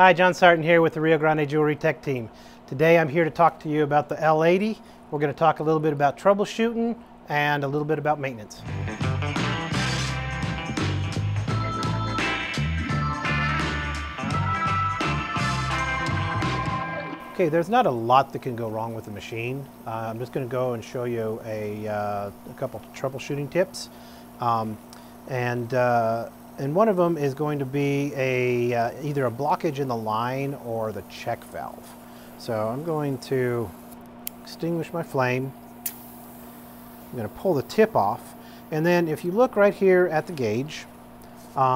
Hi, John Sartin here with the Rio Grande Jewelry Tech Team. Today I'm here to talk to you about the L80. We're going to talk a little bit about troubleshooting and a little bit about maintenance. Okay, there's not a lot that can go wrong with the machine. I'm just going to go and show you a couple of troubleshooting tips. And one of them is going to be either a blockage in the line or the check valve. So I'm going to extinguish my flame. I'm going to pull the tip off. And then if you look right here at the gauge, you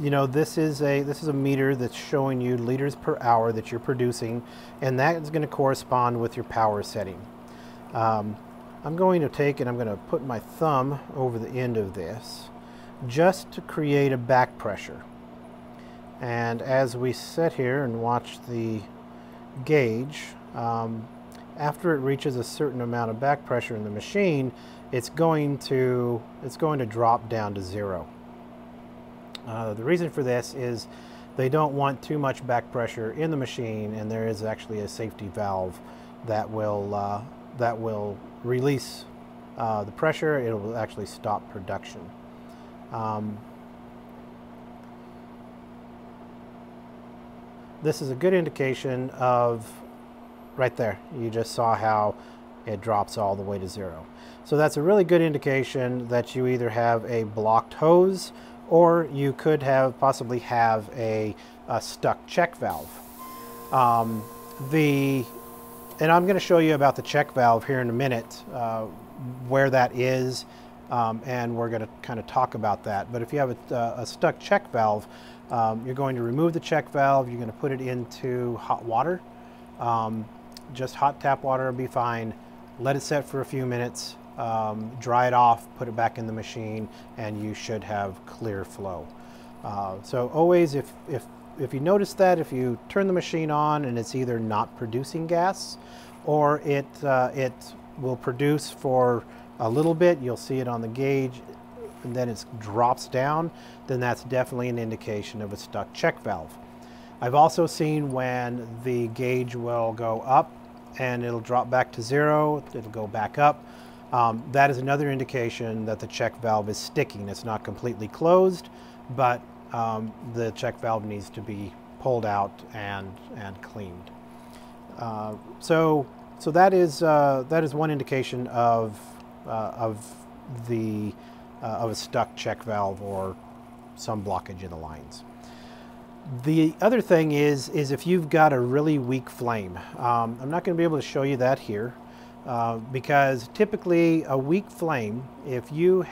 know, this is a meter that's showing you liters per hour that you're producing, and that is going to correspond with your power setting. I'm going to take and I'm going to put my thumb over the end of this just to create a back pressure. And as we sit here and watch the gauge, after it reaches a certain amount of back pressure in the machine, it's going to drop down to zero. The reason for this is they don't want too much back pressure in the machine, and there is actually a safety valve that will release the pressure. It will actually stop production. This is a good indication of right there. You just saw how it drops all the way to zero. So that's a really good indication that you either have a blocked hose or you could have possibly have a stuck check valve. And I'm going to show you about the check valve here in a minute, where that is, and we're going to kind of talk about that. But if you have a stuck check valve, you're going to remove the check valve, you're going to put it into hot water. Just hot tap water will be fine. Let it set for a few minutes. Dry it off, put it back in the machine, and you should have clear flow. So always, if you notice that, if you turn the machine on and it's either not producing gas or it will produce for a little bit, you'll see it on the gauge, and then it drops down, then that's definitely an indication of a stuck check valve. I've also seen when the gauge will go up and it'll drop back to zero, it'll go back up. That is another indication that the check valve is sticking. It's not completely closed, but the check valve needs to be pulled out and cleaned. So that is one indication of a stuck check valve or some blockage in the lines. The other thing is if you've got a really weak flame. I'm not going to be able to show you that here. Because typically a weak flame, if you've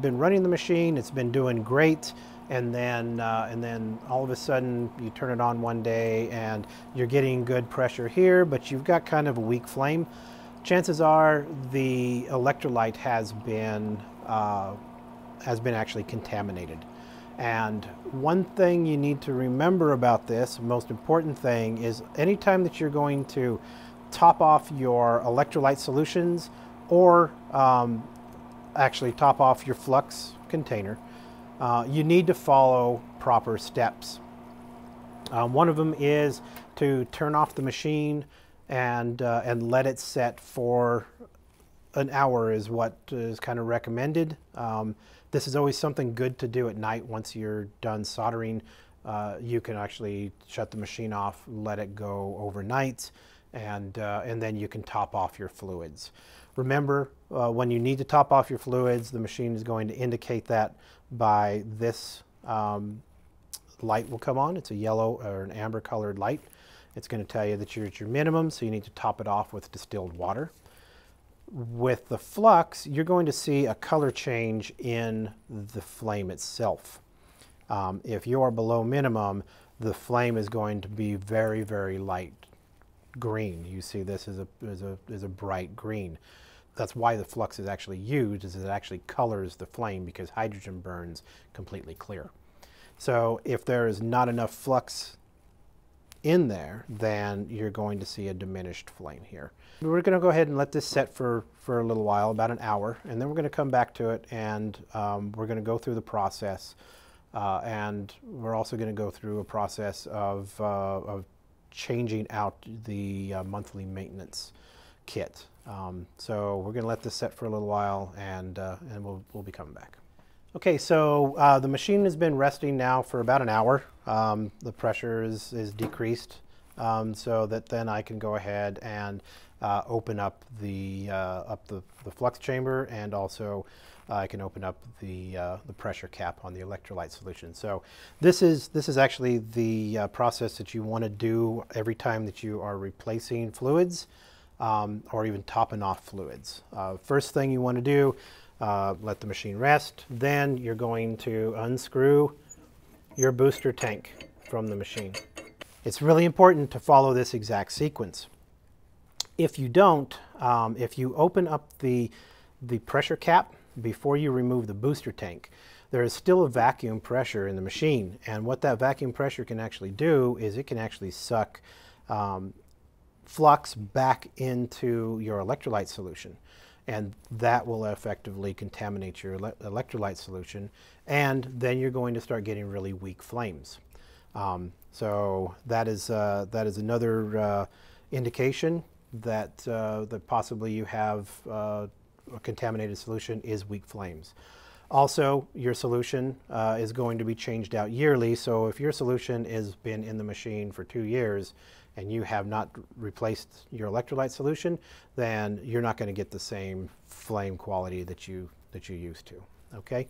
been running the machine, it's been doing great, and then all of a sudden you turn it on one day and you're getting good pressure here, but you've got kind of a weak flame, chances are the electrolyte has been actually contaminated. And one thing you need to remember about this, most important thing, is anytime that you're going to top off your electrolyte solutions or actually top off your flux container, you need to follow proper steps. One of them is to turn off the machine and let it set for an hour is what is kind of recommended. This is always something good to do at night once you're done soldering. You can actually shut the machine off, let it go overnight, and then you can top off your fluids. Remember, when you need to top off your fluids, the machine is going to indicate that by this light will come on. It's a yellow or an amber colored light. It's going to tell you that you're at your minimum, so you need to top it off with distilled water. With the flux, you're going to see a color change in the flame itself. If you are below minimum, the flame is going to be very, very light green. You see this is a bright green. That's why the flux is actually used, is it actually colors the flame, because hydrogen burns completely clear. So if there is not enough flux in there, then you're going to see a diminished flame here. We're going to go ahead and let this set for a little while, about an hour, and then we're going to come back to it, and we're going to go through the process And we're also going to go through a process of changing out the monthly maintenance kit. So we're going to let this set for a little while, and we'll be coming back. Okay, so the machine has been resting now for about an hour. The pressure is decreased, so that then I can go ahead and open up the flux chamber, and also I can open up the pressure cap on the electrolyte solution. So this is actually the process that you want to do every time that you are replacing fluids, or even topping off fluids. First thing you want to do, let the machine rest. Then you're going to unscrew your booster tank from the machine. It's really important to follow this exact sequence. If you don't, if you open up the pressure cap before you remove the booster tank, there is still a vacuum pressure in the machine, and what that vacuum pressure can actually do is it can actually suck flux back into your electrolyte solution, and that will effectively contaminate your electrolyte solution, and then you're going to start getting really weak flames. So that is another indication that that possibly you have a contaminated solution is weak flames. Also, your solution is going to be changed out yearly, so if your solution has been in the machine for 2 years and you have not replaced your electrolyte solution, then you're not going to get the same flame quality that you used to. Okay,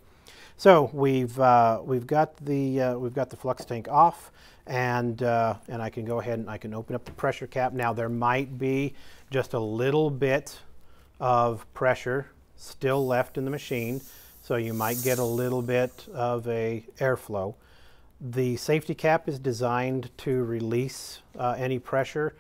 so we've got the flux tank off, and I can go ahead and I can open up the pressure cap. Now there might be just a little bit of pressure still left in the machine, so you might get a little bit of a airflow. The safety cap is designed to release any pressure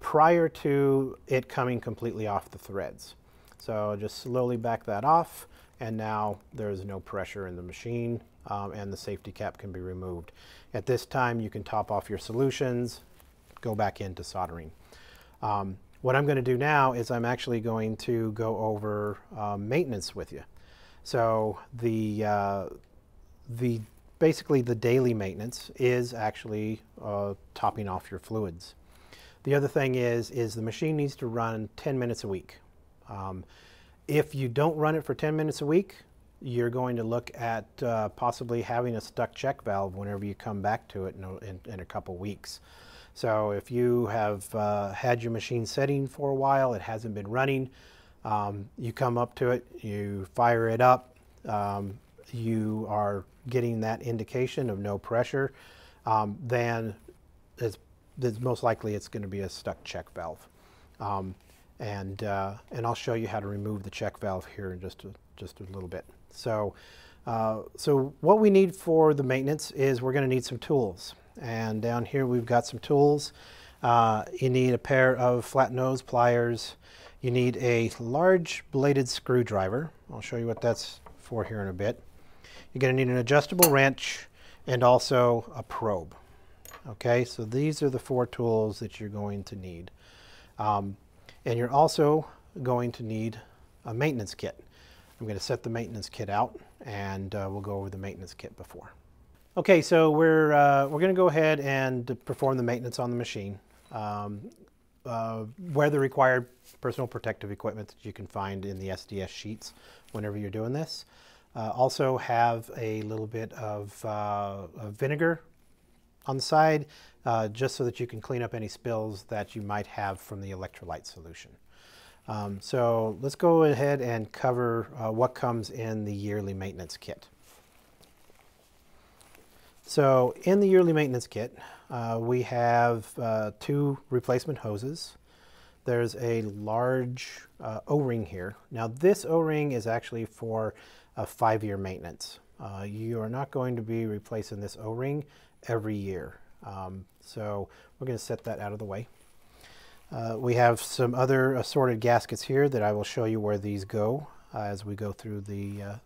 prior to it coming completely off the threads. So just slowly back that off, and now there is no pressure in the machine, and the safety cap can be removed. At this time, you can top off your solutions, go back into soldering. What I'm going to do now is I'm actually going to go over maintenance with you. So basically the daily maintenance is actually topping off your fluids. The other thing is the machine needs to run 10 minutes a week. If you don't run it for 10 minutes a week, you're going to look at possibly having a stuck check valve whenever you come back to it in a couple weeks. So if you have had your machine setting for a while, it hasn't been running, you come up to it, you fire it up, you are getting that indication of no pressure, then it's most likely it's going to be a stuck check valve. And I'll show you how to remove the check valve here in just a little bit. So what we need for the maintenance is we're going to need some tools. And down here we've got some tools. You need a pair of flat nose pliers. You need a large bladed screwdriver. I'll show you what that's for here in a bit. You're going to need an adjustable wrench and also a probe. Okay, so these are the 4 tools that you're going to need. And you're also going to need a maintenance kit. I'm going to set the maintenance kit out, and we'll go over the maintenance kit before. Okay, so we're going to go ahead and perform the maintenance on the machine. Wear the required personal protective equipment that you can find in the SDS sheets whenever you're doing this. Also have a little bit of vinegar on the side, just so that you can clean up any spills that you might have from the electrolyte solution. So let's go ahead and cover what comes in the yearly maintenance kit. So in the yearly maintenance kit, we have 2 replacement hoses. There's a large O-ring here. Now this O-ring is actually for a 5-year maintenance. You are not going to be replacing this O-ring every year. So we're going to set that out of the way. We have some other assorted gaskets here that I will show you where these go as we go through the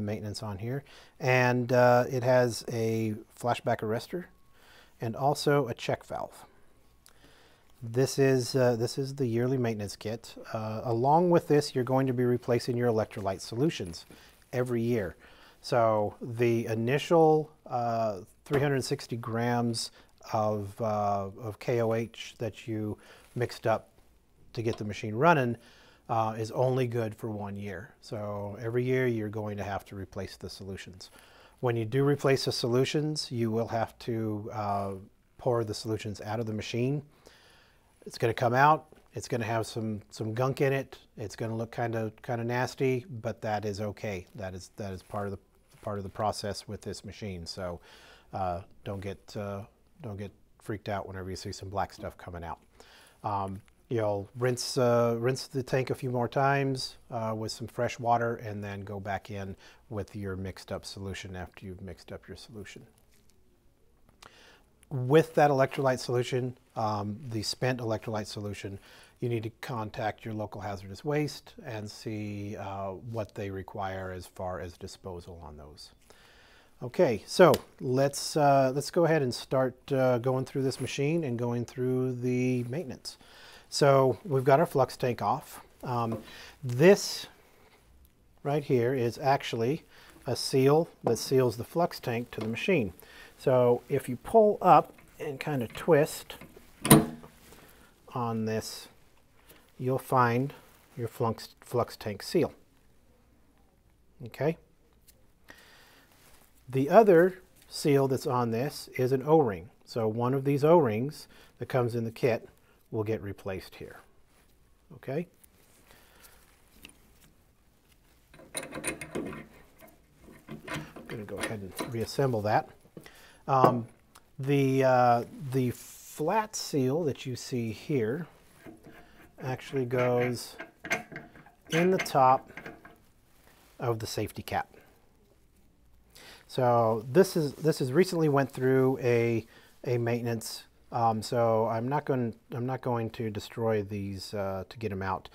maintenance on here, and it has a flashback arrestor and also a check valve. This is the yearly maintenance kit. Along with this, you're going to be replacing your electrolyte solutions every year. So the initial 360 grams of KOH that you mixed up to get the machine running is only good for 1 year. So every year you're going to have to replace the solutions. When you do replace the solutions, you will have to pour the solutions out of the machine. It's going to come out. It's going to have some gunk in it. It's going to look kind of nasty, but that is okay. That is part of the process with this machine. So don't get freaked out whenever you see some black stuff coming out. You'll rinse the tank a few more times with some fresh water, and then go back in with your mixed up solution after you've mixed up your solution. With that electrolyte solution, the spent electrolyte solution, you need to contact your local hazardous waste and see what they require as far as disposal on those. Okay, so let's go ahead and start going through this machine and going through the maintenance. So we've got our flux tank off. This right here is actually a seal that seals the flux tank to the machine. So if you pull up and kind of twist on this, you'll find your flux tank seal. Okay. The other seal that's on this is an O-ring. So one of these O-rings that comes in the kit will get replaced here. Okay. I'm going to go ahead and reassemble that. The flat seal that you see here actually goes in the top of the safety cap. So this is recently went through a maintenance. So I'm not going to destroy these to get them out,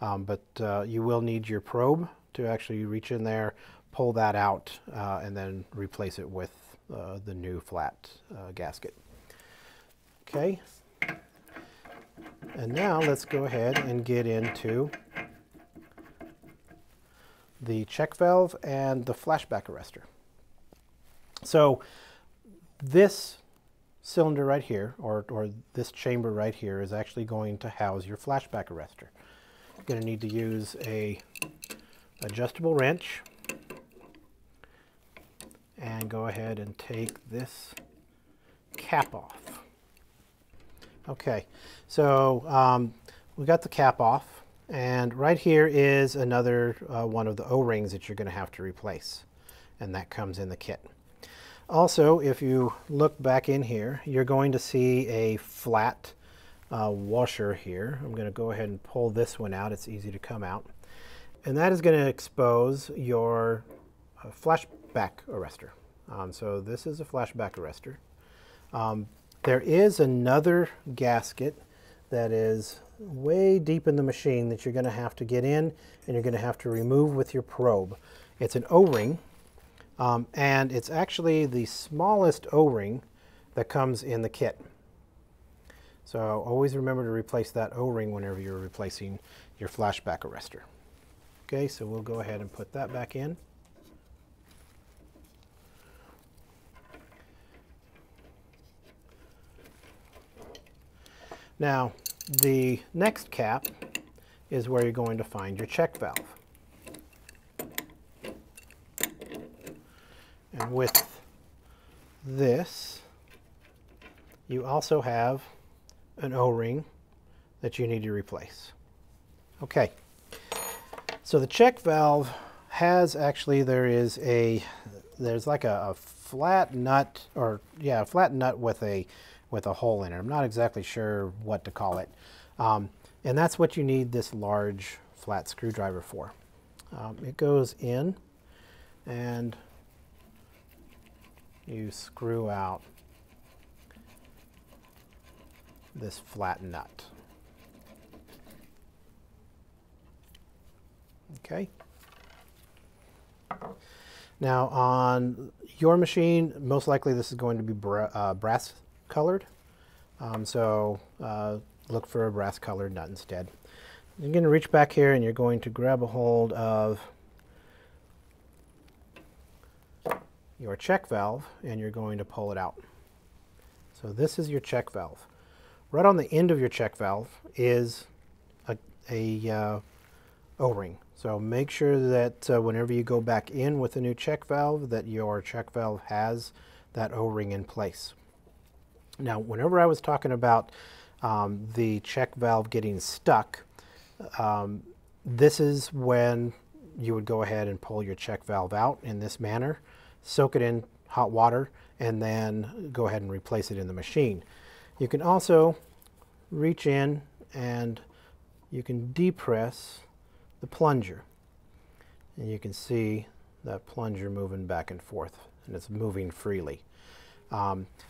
but you will need your probe to actually reach in there, pull that out, and then replace it with the new flat gasket. Okay, and now let's go ahead and get into the check valve and the flashback arrestor. So this cylinder right here, or this chamber right here, is actually going to house your flashback arrestor. You're going to need to use a adjustable wrench and go ahead and take this cap off. Okay, so we got the cap off, and right here is another one of the O-rings that you're going to have to replace, and that comes in the kit. Also, if you look back in here, you're going to see a flat washer here. I'm going to go ahead and pull this one out. It's easy to come out, and that is going to expose your flashback arrestor. So this is a flashback arrestor. There is another gasket that is way deep in the machine that you're going to have to get in, and you're going to have to remove with your probe. It's an O-ring, and it's actually the smallest O-ring that comes in the kit. So always remember to replace that O-ring whenever you're replacing your flashback arrestor. Okay, so we'll go ahead and put that back in. Now, the next cap is where you're going to find your check valve. And with this, you also have an O-ring that you need to replace. Okay, so the check valve has actually, there's like a flat nut, or yeah, a flat nut with a hole in it. I'm not exactly sure what to call it. And that's what you need this large flat screwdriver for. It goes in and you screw out this flat nut. Okay. Now on your machine, most likely this is going to be brass colored, so look for a brass colored nut instead. You're going to reach back here and you're going to grab a hold of your check valve and you're going to pull it out. So this is your check valve. Right on the end of your check valve is a O-ring. So make sure that whenever you go back in with a new check valve, that your check valve has that O-ring in place. Now, whenever I was talking about the check valve getting stuck, this is when you would go ahead and pull your check valve out in this manner, soak it in hot water, and then go ahead and replace it in the machine. You can also reach in and you can depress the plunger. And you can see that plunger moving back and forth, and it's moving freely.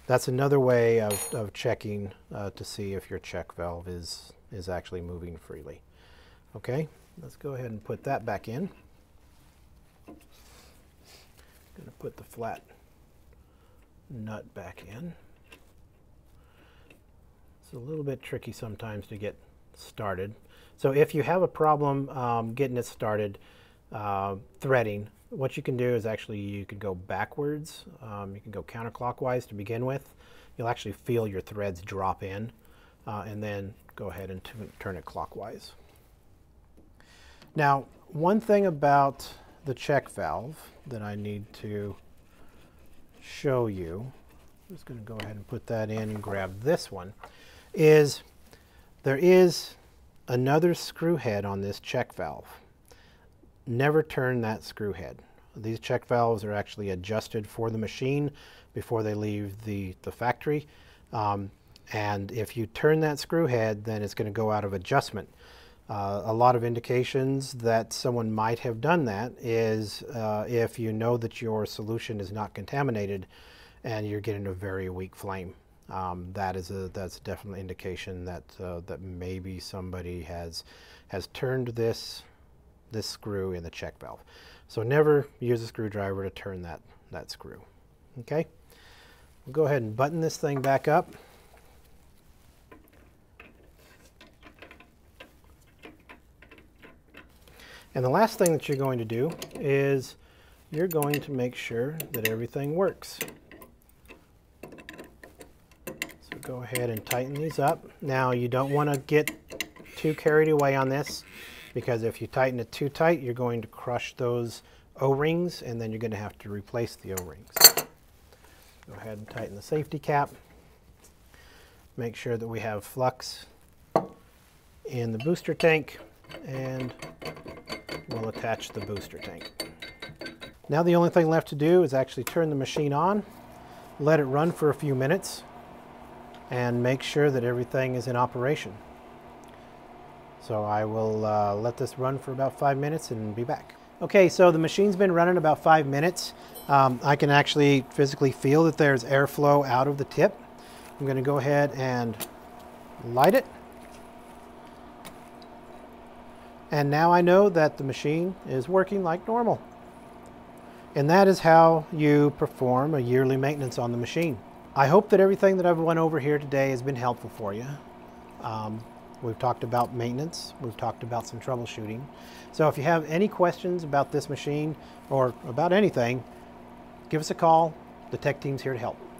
That's another way of checking to see if your check valve is actually moving freely. Okay, let's go ahead and put that back in. I'm going to put the flat nut back in. It's a little bit tricky sometimes to get started. So if you have a problem getting it started threading, what you can do is actually you can go backwards. You can go counterclockwise to begin with. You'll actually feel your threads drop in, and then go ahead and turn it clockwise. Now, one thing about the check valve that I need to show you, I'm just going to go ahead and put that in and grab this one, is there is another screw head on this check valve. Never turn that screw head. These check valves are actually adjusted for the machine before they leave the factory. And if you turn that screw head, then it's going to go out of adjustment. A lot of indications that someone might have done that is if you know that your solution is not contaminated and you're getting a very weak flame. That's definitely an indication that that maybe somebody has turned this screw in the check valve. So never use a screwdriver to turn that screw. Okay, we'll go ahead and button this thing back up. And the last thing that you're going to do is you're going to make sure that everything works. So go ahead and tighten these up. Now, you don't want to get too carried away on this, because if you tighten it too tight, you're going to crush those O-rings, and then you're going to have to replace the O-rings. Go ahead and tighten the safety cap. Make sure that we have flux in the booster tank, and we'll attach the booster tank. Now the only thing left to do is actually turn the machine on, let it run for a few minutes, and make sure that everything is in operation. So I will let this run for about 5 minutes and be back. Okay, so the machine's been running about 5 minutes. I can actually physically feel that there's airflow out of the tip. I'm going to go ahead and light it. And now I know that the machine is working like normal. And that is how you perform a yearly maintenance on the machine. I hope that everything that I've went over here today has been helpful for you. We've talked about maintenance, we've talked about some troubleshooting. So if you have any questions about this machine or about anything, give us a call. The tech team's here to help.